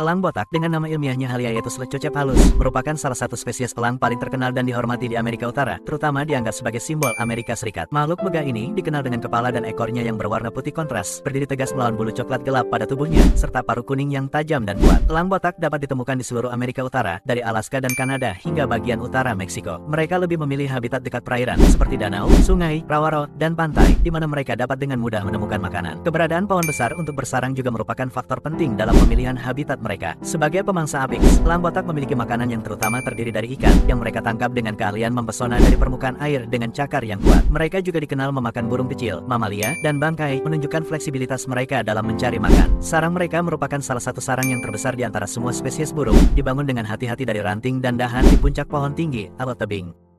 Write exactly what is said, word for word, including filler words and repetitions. Elang botak dengan nama ilmiahnya Haliaeetus leucocephalus merupakan salah satu spesies elang paling terkenal dan dihormati di Amerika Utara, terutama dianggap sebagai simbol Amerika Serikat. Makhluk megah ini dikenal dengan kepala dan ekornya yang berwarna putih kontras, berdiri tegas melawan bulu coklat gelap pada tubuhnya, serta paruh kuning yang tajam dan kuat. Elang botak dapat ditemukan di seluruh Amerika Utara, dari Alaska dan Kanada hingga bagian utara Meksiko. Mereka lebih memilih habitat dekat perairan, seperti danau, sungai, rawa-rawa, dan pantai, di mana mereka dapat dengan mudah menemukan makanan. Keberadaan pohon besar untuk bersarang juga merupakan faktor penting dalam pemilihan habitat mereka. Mereka. Sebagai pemangsa apex, elang botak memiliki makanan yang terutama terdiri dari ikan yang mereka tangkap dengan keahlian mempesona dari permukaan air dengan cakar yang kuat. Mereka juga dikenal memakan burung kecil, mamalia, dan bangkai, menunjukkan fleksibilitas mereka dalam mencari makan. Sarang mereka merupakan salah satu sarang yang terbesar di antara semua spesies burung, dibangun dengan hati-hati dari ranting dan dahan di puncak pohon tinggi atau tebing.